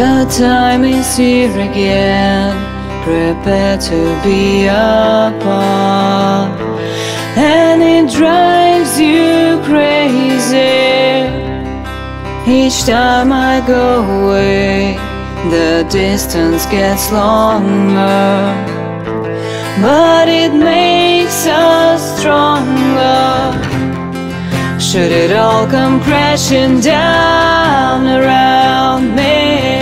The time is here again, prepare to be apart, and it drives you crazy. Each time I go away, the distance gets longer, but it makes us stronger. Should it all come crashing down around me,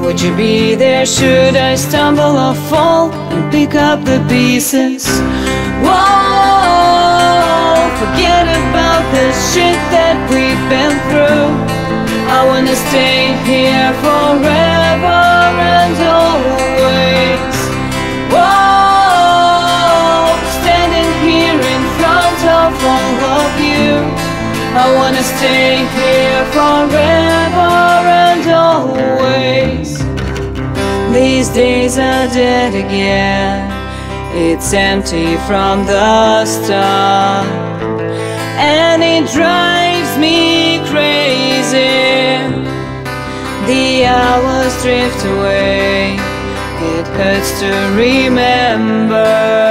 would you be there? Should I stumble or fall and pick up the pieces? Whoa, forget about the shit that we've been through. I wanna stay here forever and always. Whoa, standing here in front of all of you. I wanna stay here forever and always. These days are dead again, it's empty from the start, and it drives me crazy. The hours drift away, it hurts to remember.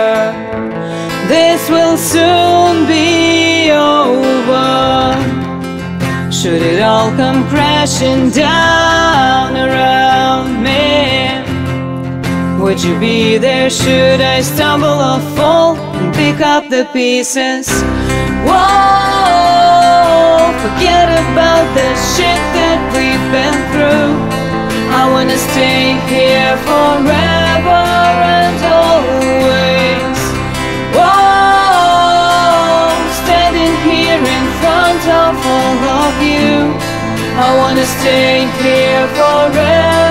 This will soon be over. Should it all come crashing down around me, would you be there? Should I stumble or fall and pick up the pieces? Whoa, forget about the shit that we've been through. I wanna stay here forever and always. Whoa, standing here in front of all of you. I wanna stay here forever.